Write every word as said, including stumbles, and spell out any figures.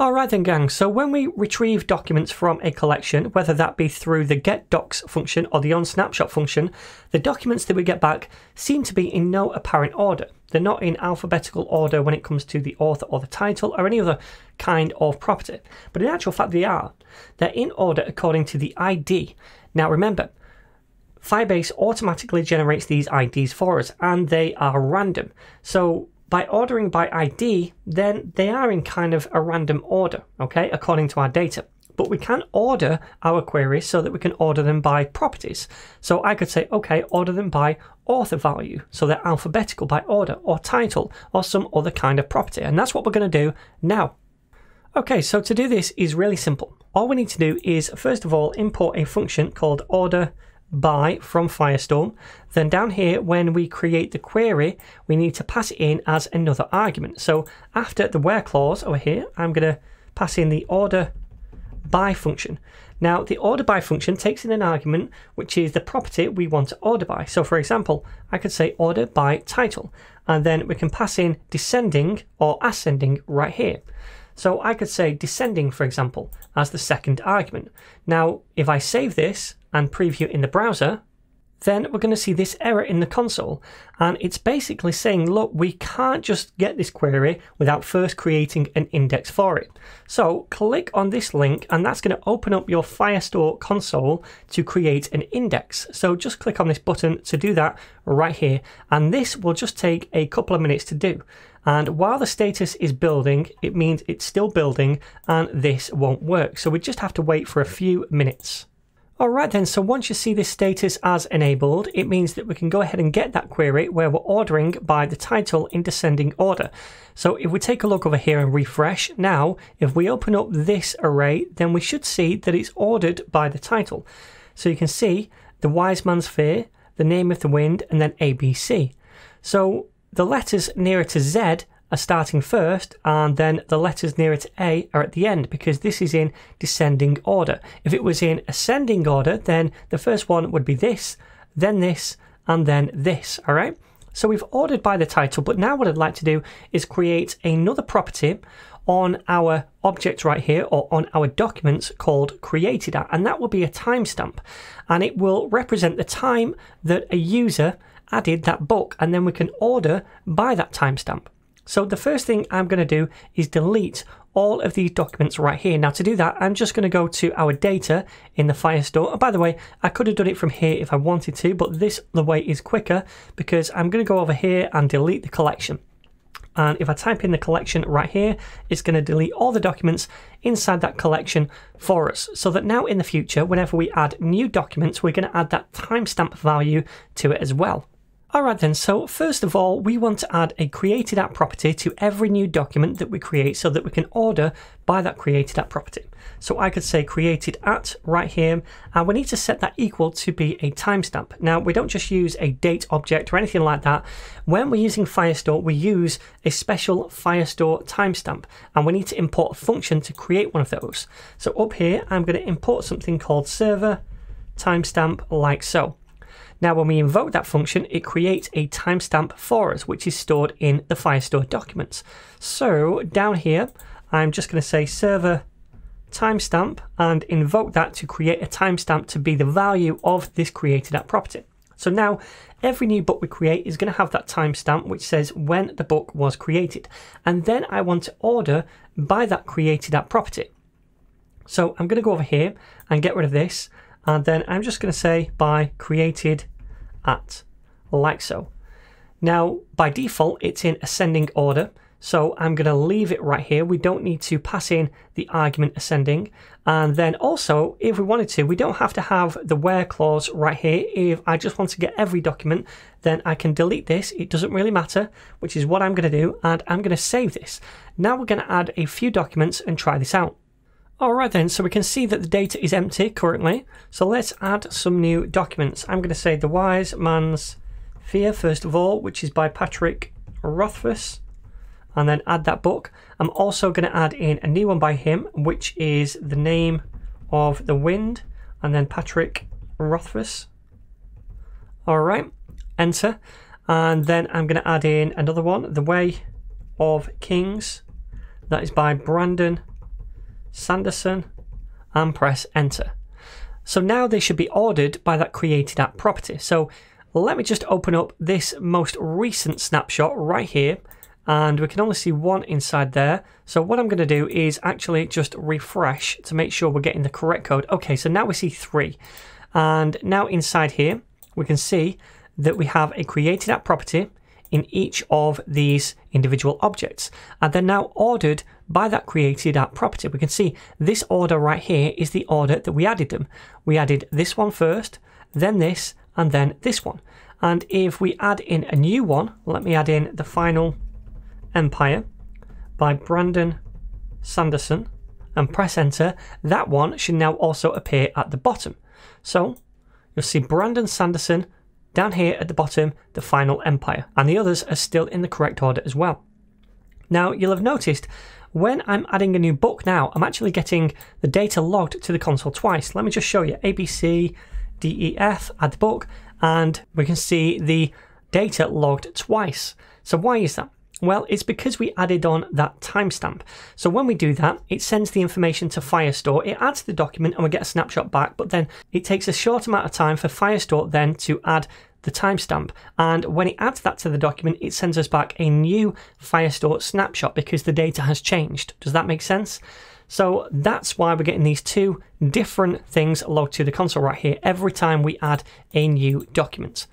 Alright then gang, so when we retrieve documents from a collection, whether that be through the getDocs function or the onSnapshot function, the documents that we get back seem to be in no apparent order. They're not in alphabetical order when it comes to the author or the title or any other kind of property, but in actual fact they are. They're in order according to the I D. Now remember, Firebase automatically generates these I Ds for us and they are random. So by ordering by I D, then they are in kind of a random order, okay, according to our data. But we can order our queries so that we can order them by properties. So I could say, okay, order them by author value. So they're alphabetical by order or title or some other kind of property. And that's what we're going to do now. Okay, so to do this is really simple. All we need to do is, first of all, import a function called order by from Firestore. Then down here, when we create the query, we need to pass it in as another argument. So after the where clause over here, I'm going to pass in the order by function. Now the order by function takes in an argument which is the property we want to order by. So for example, I could say order by title, and then we can pass in descending or ascending right here. So I could say descending, for example, as the second argument. Now if I save this and preview in the browser, then we're going to see this error in the console, and it's basically saying, look, we can't just get this query without first creating an index for it. So click on this link and that's going to open up your Firestore console to create an index. So just click on this button to do that right here, and this will just take a couple of minutes to do. And while the status is building, it means it's still building and this won't work, so we just have to wait for a few minutes. Alright then, so once you see this status as enabled, it means that we can go ahead and get that query where we're ordering by the title in descending order. So if we take a look over here and refresh, now if we open up this array, then we should see that it's ordered by the title. So you can see the wise man's fear, the name of the wind, and then A B C. So the letters nearer to Z are starting first, and then the letters nearer to A are at the end, because this is in descending order. If it was in ascending order, then the first one would be this, then this, and then this. All right, so we've ordered by the title, but now what I'd like to do is create another property on our object right here, or on our documents, called created at, and that will be a timestamp, and it will represent the time that a user added that book, and then we can order by that timestamp. So the first thing I'm going to do is delete all of these documents right here. Now to do that, I'm just going to go to our data in the Firestore. Oh, by the way, I could have done it from here if I wanted to, but this the way is quicker, because I'm going to go over here and delete the collection. And if I type in the collection right here, it's going to delete all the documents inside that collection for us, so that now in the future, whenever we add new documents, we're going to add that timestamp value to it as well. Alright then, so first of all, we want to add a created at property to every new document that we create, so that we can order by that created at property. So I could say created at right here, and we need to set that equal to be a timestamp. Now we don't just use a date object or anything like that. When we're using Firestore, we use a special Firestore timestamp, and we need to import a function to create one of those. So up here, I'm going to import something called server timestamp, like so. Now when we invoke that function, it creates a timestamp for us, which is stored in the Firestore documents. So down here, I'm just going to say server timestamp and invoke that to create a timestamp to be the value of this created at property. So now every new book we create is going to have that timestamp which says when the book was created. And then I want to order by that created at property. So I'm going to go over here and get rid of this. And then I'm just going to say by created at, like so. Now by default it's in ascending order, so I'm going to leave it right here. We don't need to pass in the argument ascending. And then also, if we wanted to, we don't have to have the where clause right here. If I just want to get every document, then I can delete this, it doesn't really matter, which is what I'm going to do, and I'm going to save this. Now we're going to add a few documents and try this out. Alright then, so we can see that the data is empty currently, so let's add some new documents. I'm going to say the wise man's fear first of all, which is by Patrick Rothfuss, and then add that book. I'm also going to add in a new one by him, which is the name of the wind, and then Patrick Rothfuss. Alright, enter, and then I'm going to add in another one, the way of kings, that is by Brandon Sanderson, and press enter. So now they should be ordered by that created app property. So let me just open up this most recent snapshot right here, and we can only see one inside there. So what I'm going to do is actually just refresh to make sure we're getting the correct code. Okay, so now we see three. And now inside here, we can see that we have a created app property in each of these individual objects, and they're now ordered by that created app property. We can see this order right here is the order that we added them. We added this one first, then this, and then this one. And if we add in a new one, let me add in the final empire by Brandon Sanderson and press enter, that one should now also appear at the bottom. So you'll see Brandon Sanderson down here at the bottom, the final empire, and the others are still in the correct order as well. Now you'll have noticed when I'm adding a new book now, I'm actually getting the data logged to the console twice. Let me just show you. A B C D E F, add the book, and we can see the data logged twice. So why is that? Well, it's because we added on that timestamp. So when we do that, it sends the information to Firestore, it adds the document, and we get a snapshot back, but then it takes a short amount of time for Firestore then to add the timestamp. And when it adds that to the document, it sends us back a new Firestore snapshot because the data has changed. Does that make sense? So that's why we're getting these two different things logged to the console right here every time we add a new document.